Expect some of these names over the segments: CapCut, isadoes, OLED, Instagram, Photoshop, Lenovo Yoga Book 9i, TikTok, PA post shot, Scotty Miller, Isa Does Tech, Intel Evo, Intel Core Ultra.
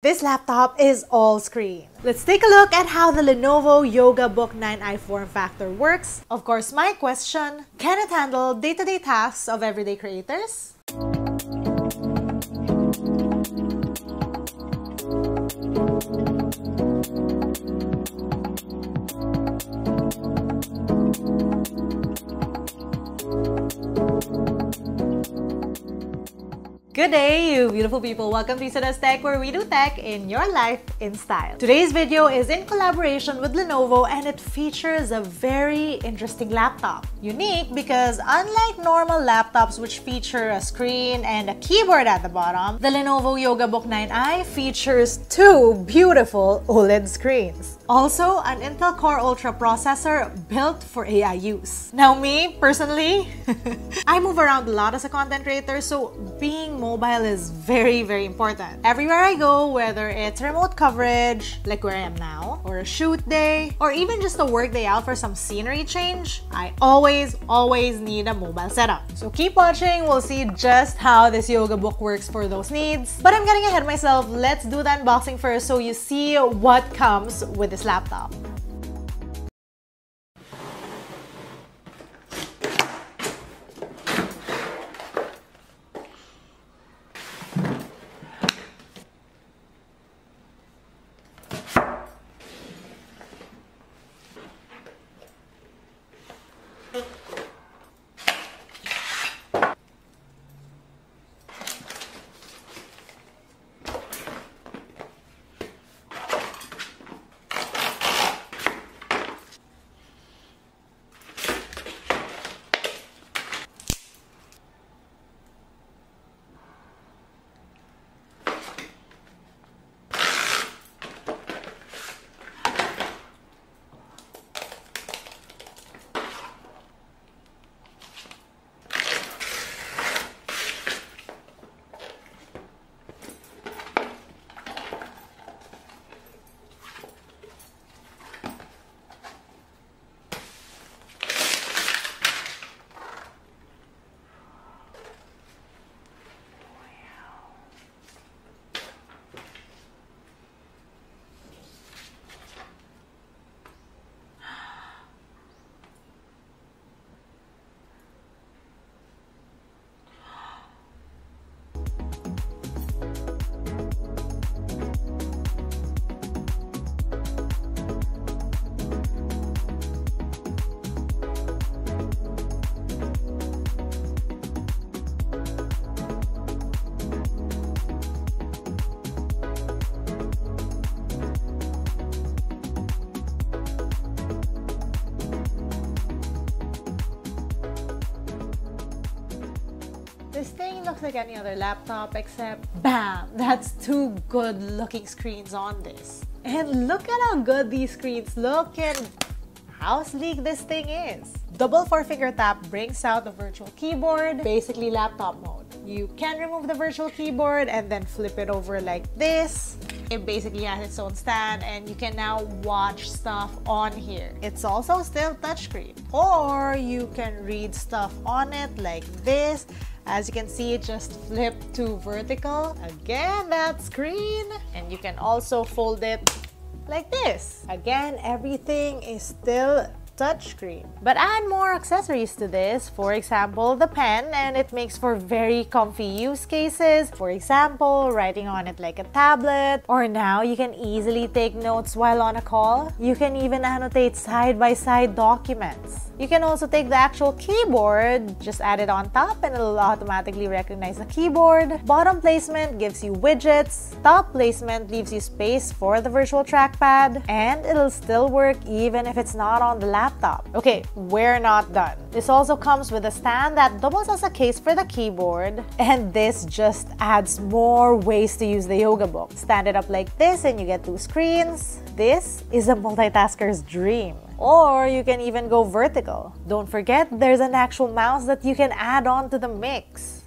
This laptop is all screen. Let's take a look at how the Lenovo Yoga Book 9i form factor works. Of course, my question, can it handle day-to-day tasks of everyday creators? Good day, you beautiful people! Welcome to Isa Does Tech, where we do tech in your life in style. Today's video is in collaboration with Lenovo and it features a very interesting laptop. Unique because unlike normal laptops which feature a screen and a keyboard at the bottom, the Lenovo Yoga Book 9i features two beautiful OLED screens. Also, an Intel Core Ultra processor built for AI use. Now me, personally, I move around a lot as a content creator, so being mobile is very important. Everywhere I go, whether it's remote coverage, like where I am now, or a shoot day, or even just a work day out for some scenery change, I always need a mobile setup. So keep watching, we'll see just how this Yoga Book works for those needs. But I'm getting ahead of myself, let's do the unboxing first so you see what comes with this laptop. This thing looks like any other laptop except BAM! That's two good looking screens on this. And look at how good these screens look and how sleek this thing is. Double four-finger tap brings out the virtual keyboard, basically laptop mode. You can remove the virtual keyboard and then flip it over like this. It basically has its own stand and you can now watch stuff on here. It's also still touchscreen. Or you can read stuff on it like this. As you can see, it just flipped to vertical. Again, that screen. And you can also fold it like this. Again, everything is still touchscreen. But add more accessories to this. For example, the pen, and it makes for very comfy use cases. For example, writing on it like a tablet. Or now, you can easily take notes while on a call. You can even annotate side-by-side documents. You can also take the actual keyboard, just add it on top and it'll automatically recognize the keyboard. Bottom placement gives you widgets. Top placement leaves you space for the virtual trackpad. And it'll still work even if it's not on the laptop. Okay, we're not done. This also comes with a stand that doubles as a case for the keyboard. And this just adds more ways to use the Yoga Book. Stand it up like this and you get two screens. This is a multitasker's dream. Or you can even go vertical. Don't forget, there's an actual mouse that you can add on to the mix.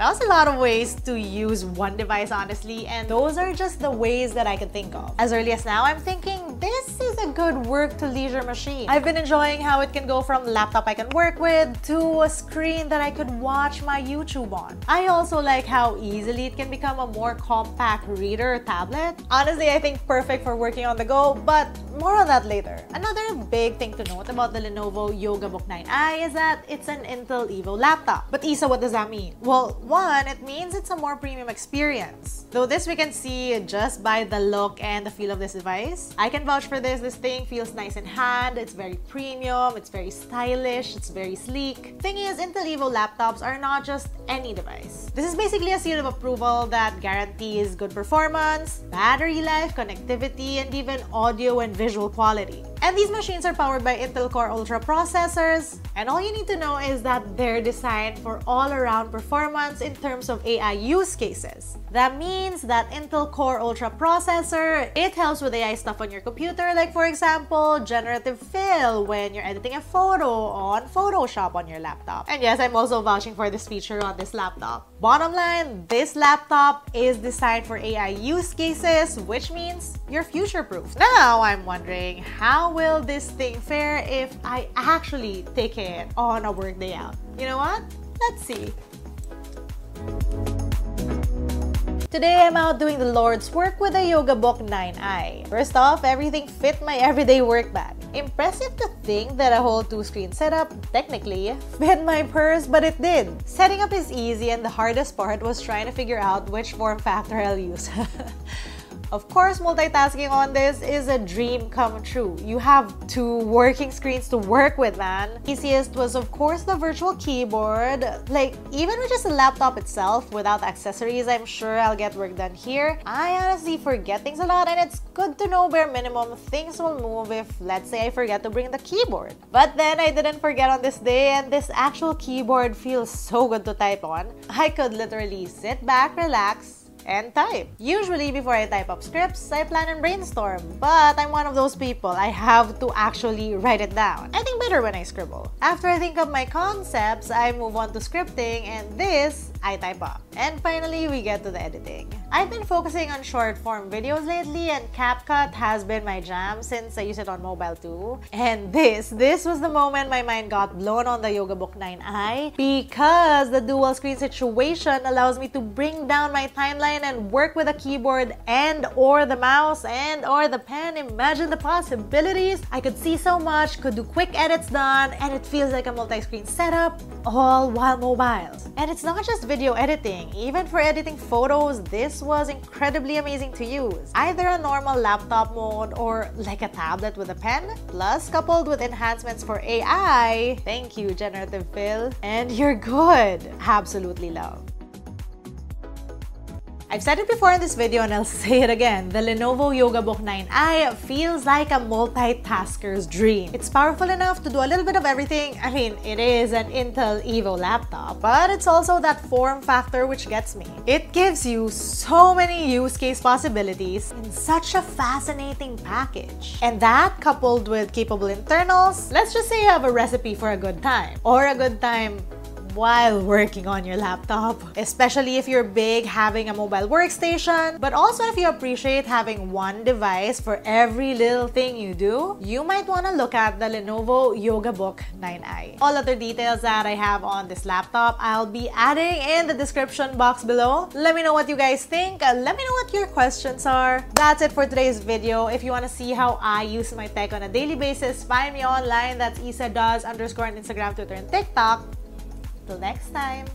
That was a lot of ways to use one device, honestly, and those are just the ways that I could think of. As early as now, I'm thinking this is a good work to leisure machine. I've been enjoying how it can go from laptop I can work with to a screen that I could watch my YouTube on. I also like how easily it can become a more compact reader or tablet. Honestly, I think perfect for working on the go, but more on that later. Another big thing to note about the Lenovo Yoga Book 9i is that it's an Intel Evo laptop. But Isa, what does that mean? Well, one, it means it's a more premium experience. Though this we can see just by the look and the feel of this device. I can vouch for this. This thing feels nice in hand. It's very premium. It's very stylish. It's very sleek. Thing is, Intel Evo laptops are not just any device. This is basically a seal of approval that guarantees good performance, battery life, connectivity, and even audio and visual quality. And these machines are powered by Intel Core Ultra processors, and all you need to know is that they're designed for all-around performance in terms of AI use cases. That means that Intel Core Ultra processor, it helps with AI stuff on your computer, like for example, generative fill when you're editing a photo on Photoshop on your laptop. And yes, I'm also vouching for this feature on this laptop. Bottom line, this laptop is designed for AI use cases, which means you're future-proof. Now, I'm wondering, how will this thing fare if I actually take it on a work day out? You know what? Let's see. Today, I'm out doing the Lord's work with a Yoga Book 9i. First off, everything fit my everyday work bag. Impressive to think that a whole two-screen setup, technically, fit my purse, but it did. Setting up is easy, and the hardest part was trying to figure out which form factor I'll use. Of course, multitasking on this is a dream come true. You have two working screens to work with, man. Easiest was, of course, the virtual keyboard. Like, even with just the laptop itself, without accessories, I'm sure I'll get work done here. I honestly forget things a lot, and it's good to know bare minimum things will move if, let's say, I forget to bring the keyboard. But then I didn't forget on this day, and this actual keyboard feels so good to type on. I could literally sit back, relax, and type. Usually, before I type up scripts, I plan and brainstorm, but I'm one of those people. I have to actually write it down. I think better when I scribble. After I think of my concepts, I move on to scripting, and this, I type up. And finally, we get to the editing. I've been focusing on short-form videos lately, and CapCut has been my jam since I use it on mobile too. And this was the moment my mind got blown on the Yoga Book 9i, because the dual-screen situation allows me to bring down my timeline and work with a keyboard and or the mouse and or the pen. Imagine the possibilities. I could see so much, could do quick edits done, and it feels like a multi-screen setup all while mobile. And it's not just video editing. Even for editing photos, this was incredibly amazing to use. Either a normal laptop mode or like a tablet with a pen, plus coupled with enhancements for AI. Thank you, generative fill. And you're good. Absolutely love. I've said it before in this video and I'll say it again, the Lenovo Yoga Book 9i feels like a multitasker's dream. It's powerful enough to do a little bit of everything. I mean, it is an Intel Evo laptop, but it's also that form factor which gets me. It gives you so many use case possibilities in such a fascinating package. And that, coupled with capable internals, let's just say you have a recipe for a good time. Or a good time while working on your laptop, especially if you're big having a mobile workstation, but also if you appreciate having one device for every little thing you do, you might want to look at the Lenovo Yoga Book 9i. All other details that I have on this laptop, I'll be adding in the description box below. Let me know what you guys think. Let me know what your questions are. That's it for today's video. If you want to see how I use my tech on a daily basis, find me online. That's Isa Does _ on Instagram, Twitter, and TikTok. Till next time.